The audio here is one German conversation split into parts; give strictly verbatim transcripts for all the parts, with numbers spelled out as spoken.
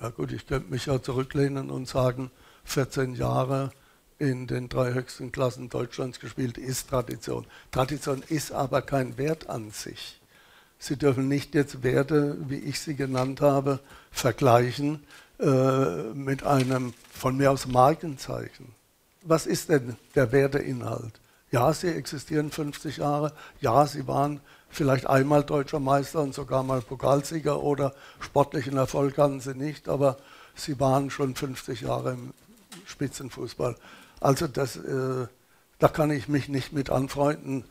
Ja gut, ich könnte mich ja zurücklehnen und sagen, vierzehn Jahre in den drei höchsten Klassen Deutschlands gespielt ist Tradition. Tradition ist aber kein Wert an sich. Sie dürfen nicht jetzt Werte, wie ich sie genannt habe, vergleichen äh, mit einem von mir aus Markenzeichen. Was ist denn der Werteinhalt? Ja, sie existieren fünfzig Jahre. Ja, sie waren vielleicht einmal deutscher Meister und sogar mal Pokalsieger oder sportlichen Erfolg hatten sie nicht, aber sie waren schon fünfzig Jahre im Spitzenfußball. Also das, äh, da kann ich mich nicht mit anfreunden.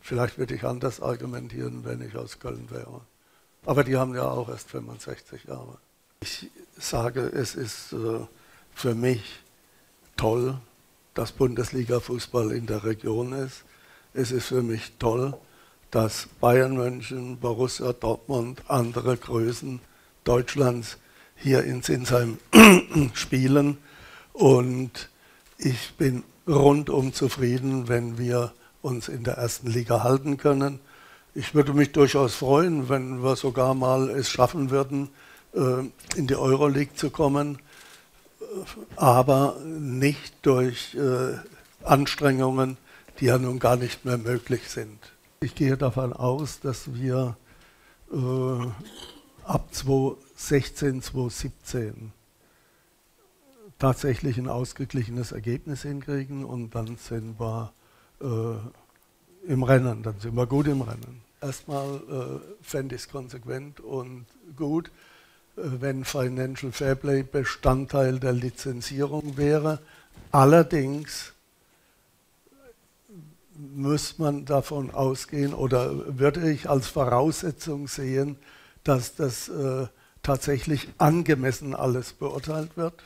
Vielleicht würde ich anders argumentieren, wenn ich aus Köln wäre. Aber die haben ja auch erst fünfundsechzig Jahre. Ich sage, es ist äh, für mich toll, dass Bundesliga-Fußball in der Region ist. Es ist für mich toll, dass Bayern München, Borussia Dortmund, andere Größen Deutschlands hier in Sinsheim spielen. Und ich bin rundum zufrieden, wenn wir uns in der ersten Liga halten können. Ich würde mich durchaus freuen, wenn wir sogar mal es schaffen würden, in die Euroleague zu kommen, aber nicht durch Anstrengungen, die ja nun gar nicht mehr möglich sind. Ich gehe davon aus, dass wir ab zweitausendsechzehn, zweitausendsiebzehn tatsächlich ein ausgeglichenes Ergebnis hinkriegen und dann sind wir Äh, im Rennen, dann sind wir gut im Rennen. Erstmal äh, fände ich es konsequent und gut, äh, wenn Financial Fairplay Bestandteil der Lizenzierung wäre. Allerdings muss man davon ausgehen oder würde ich als Voraussetzung sehen, dass das äh, tatsächlich angemessen alles beurteilt wird.